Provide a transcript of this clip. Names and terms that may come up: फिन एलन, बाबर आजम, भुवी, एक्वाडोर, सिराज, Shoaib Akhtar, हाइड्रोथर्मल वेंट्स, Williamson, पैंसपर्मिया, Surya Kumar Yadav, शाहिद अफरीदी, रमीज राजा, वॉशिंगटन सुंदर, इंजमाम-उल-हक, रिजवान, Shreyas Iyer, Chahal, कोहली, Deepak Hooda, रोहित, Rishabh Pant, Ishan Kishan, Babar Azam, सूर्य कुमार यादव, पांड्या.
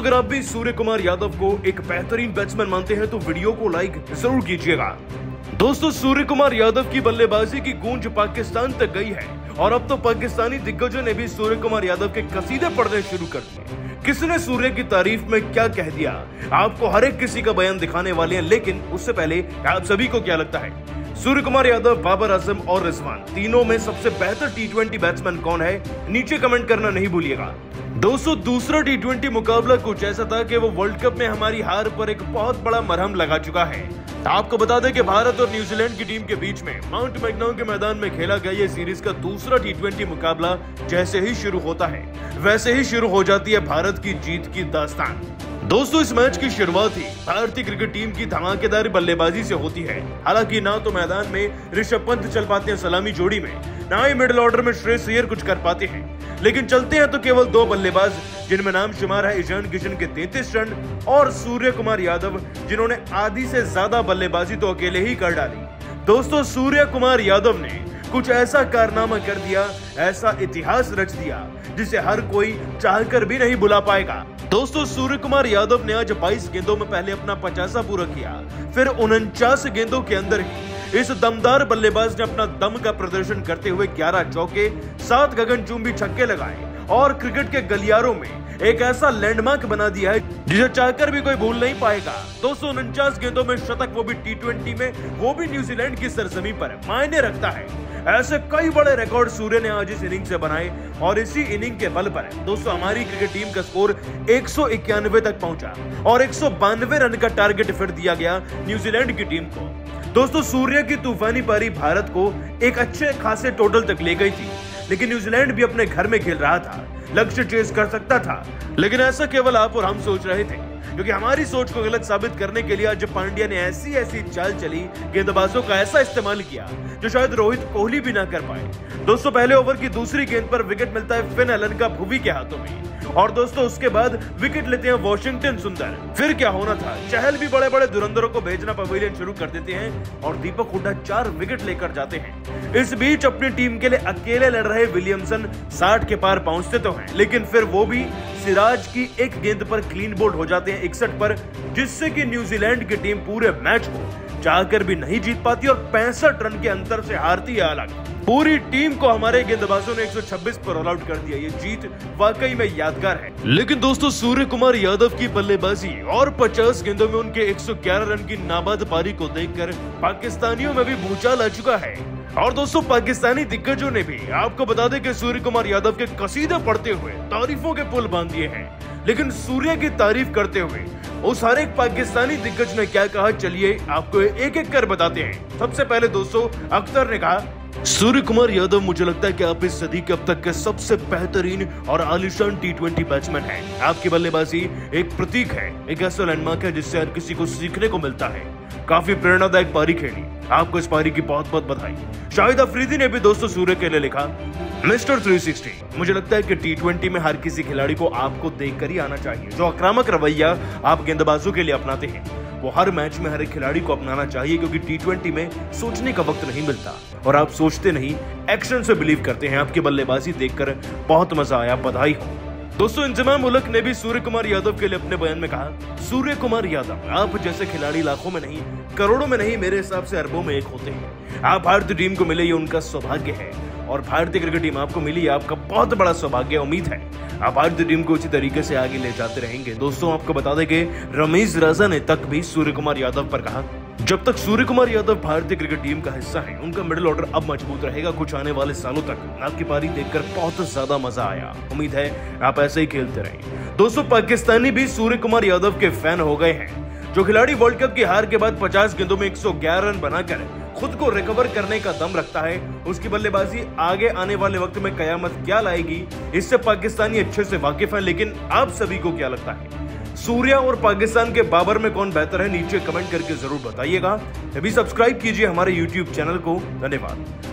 दोस्तों अगर आप भी सूर्य कुमार यादव को एक बेहतरीन बैट्समैन मानते हैं तो वीडियो को लाइक जरूर कीजिएगा। दोस्तों सूर्य कुमार यादव की बल्लेबाजी की गूंज पाकिस्तान तक गई है और अब तो पाकिस्तानी दिग्गजों ने भी सूर्य कुमार यादव के कसीदे पढ़ने शुरू कर दिए। किसने सूर्य की तारीफ में क्या कह दिया, आपको हर एक किसी का बयान दिखाने वाले हैं, लेकिन उससे पहले आप सभी को क्या लगता है सूर्य कुमार यादव, बाबर आजम और रिजवान तीनों में सबसे बेहतर टी20 बैट्समैन कौन है, नीचे कमेंट करना नहीं भूलिएगा। दोस्तों दूसरा टी20 मुकाबला कुछ ऐसा था कि वो वर्ल्ड कप में हमारी हार पर एक बहुत बड़ा मरहम लगा चुका है। आपको बता दें कि भारत और न्यूजीलैंड की टीम के बीच में माउंट मैकनाउ के मैदान में खेला गया ये सीरीज का दूसरा टी20 मुकाबला जैसे ही शुरू होता है वैसे ही शुरू हो जाती है भारत की जीत की दास्तान। दोस्तों इस मैच की शुरुआत ही भारतीय क्रिकेट टीम की धमाकेदार बल्लेबाजी से होती है। हालांकि ना तो मैदान में ऋषभ पंत चल पाते हैं सलामी जोड़ी में, ना ही मिडिल ऑर्डर में श्रेयस अय्यर कुछ कर पाते हैं, लेकिन चलते हैं तो केवल दो बल्लेबाज जिनमें नाम शुमार है ईशान किशन के 33 रन और सूर्य कुमार यादव जिन्होंने आधी से ज्यादा बल्लेबाजी तो अकेले ही कर डाली। दोस्तों सूर्य कुमार यादव ने कुछ ऐसा कारनामा कर दिया, ऐसा इतिहास रच दिया जिसे हर कोई चाहकर भी नहीं भुला पाएगा। दोस्तों सूर्य कुमार यादव ने आज 22 गेंदों में पहले अपना 50वां पूरा किया, फिर 49 गेंदों के अंदर ही इस दमदार बल्लेबाज ने अपना दम का प्रदर्शन करते हुए 11 चौके, 7 गगनचुंबी छक्के लगाए और क्रिकेट के गलियारों में एक ऐसा लैंडमार्क बना दिया है जिसे चाहकर भी कोई भूल नहीं पाएगा। 249 गेंदों में शतक, वो भी टी20 में, वो भी न्यूजीलैंड की सरजमी पर, मायने रखता है। ऐसे कई बड़े रिकॉर्ड सूर्य ने आज इस इनिंग से बनाए और इसी इनिंग के बल पर दोस्तों हमारी क्रिकेट टीम का स्कोर 191 तक पहुंचा और 192 रन का टारगेट फिर दिया गया न्यूजीलैंड की टीम को। दोस्तों सूर्य की तूफानी पारी भारत को एक अच्छे खासे टोटल तक ले गई थी, लेकिन न्यूजीलैंड भी अपने घर में खेल रहा था, लक्ष्य चेस कर सकता था, लेकिन ऐसा केवल आप और हम सोच रहे थे, क्योंकि हमारी सोच को गलत साबित करने के लिए आज पांड्या ने ऐसी चाल चली, गेंदबाजों का ऐसा इस्तेमाल किया जो शायद रोहित कोहली भी ना कर पाए। दोस्तों पहले ओवर की दूसरी गेंद पर विकेट मिलता है फिन एलन का भुवी के हाथों में और दोस्तों उसके बाद विकेट लेते हैं वॉशिंगटन सुंदर। फिर क्या होना था, चहल भी बड़े बड़े धुरंधरों को भेजना पवेलियन शुरू कर देते हैं और दीपक हुड्डा 4 विकेट लेकर जाते हैं। इस बीच अपनी टीम के लिए अकेले लड़ रहे विलियमसन 60 के पार पहुंचते तो हैं, लेकिन फिर वो भी सिराज की एक गेंद पर क्लीन बोल्ड हो जाते हैं 61 पर, जिससे कि न्यूजीलैंड की टीम पूरे मैच को चाहकर भी नहीं जीत पाती और 65 रन के अंतर से हारती है। हालांकि पूरी टीम को हमारे गेंदबाजों ने 126 पर ऑल आउट कर दिया। ये जीत वाकई में यादगार है। लेकिन दोस्तों सूर्य कुमार यादव की बल्लेबाजी और 50 गेंदों में उनके 111 रन की नाबाद पारी को देखकर पाकिस्तानियों में भी भूचाल आ चुका है और दोस्तों पाकिस्तानी दिग्गजों ने भी, आपको बता दें कि सूर्य कुमार यादव के कसीदे पढ़ते हुए तारीफों के पुल बांध दिए हैं। लेकिन सूर्य की तारीफ करते हुए उस हर एक पाकिस्तानी दिग्गज ने क्या कहा, चलिए आपको एक एक कर बताते हैं। सबसे पहले दोस्तों अख्तर ने कहा, सूर्य कुमार यादव मुझे लगता है कि आप इस सदी के अब तक के सबसे बेहतरीन और आलिशान टी20 बैट्समैन है। आपकी बल्लेबाजी एक प्रतीक है, एक ऐसा लैंडमार्क है जिससे हर किसी को सीखने को मिलता है। काफी प्रेरणादायक पारी खेली, आपको इस पारी की बहुत बहुत बधाई। शाहिद अफरीदी ने भी दोस्तों सूर्य के लिए लिखा, मिस्टर 360 मुझे लगता है कि टी20 में हर किसी खिलाड़ी को आपको देखकर ही आना चाहिए। जो आक्रामक रवैया आप गेंदबाजों के लिए अपनाते हैं वो हर मैच में हर एक खिलाड़ी को अपनाना चाहिए, क्योंकि टी20 में सोचने का वक्त नहीं मिलता और आप सोचते नहीं, एक्शन से बिलीव करते हैं। आपकी बल्लेबाजी देखकर बहुत मजा आया, बधाई हो। दोस्तों इंजमाम-उल-हक ने भी सूर्य कुमार यादव के लिए अपने बयान में कहा, सूर्य कुमार यादव आप जैसे खिलाड़ी लाखों में नहीं, करोड़ों में नहीं, मेरे हिसाब से अरबों में एक होते हैं। आप भारतीय टीम को मिले ये उनका सौभाग्य है और भारतीय क्रिकेट टीम आपको मिली आपका बहुत बड़ा सौभाग्य, उम्मीद है आप भारतीय टीम को इसी तरीके से आगे ले जाते रहेंगे। दोस्तों आपको बता दें कि रमीज राजा ने तक भी सूर्य कुमार यादव पर कहा, जब तक सूर्य कुमार यादव भारतीय क्रिकेट टीम का हिस्सा है उनका मिडिल ऑर्डर अब मजबूत रहेगा कुछ आने वाले सालों तक। आपकी पारी देखकर बहुत ज्यादा मजा आया, उम्मीद है आप ऐसे ही खेलते रहें। दोस्तों पाकिस्तानी भी सूर्य कुमार यादव के फैन हो गए हैं। जो खिलाड़ी वर्ल्ड कप की हार के बाद 50 गेंदों में 111 रन बनाकर खुद को रिकवर करने का दम रखता है, उसकी बल्लेबाजी आगे आने वाले वक्त में कयामत क्या लाएगी, इससे पाकिस्तानी अच्छे से वाकिफ हैं। लेकिन आप सभी को क्या लगता है, सूर्या और पाकिस्तान के बाबर में कौन बेहतर है, नीचे कमेंट करके जरूर बताइएगा। अभी सब्सक्राइब कीजिए हमारे YouTube चैनल को। धन्यवाद।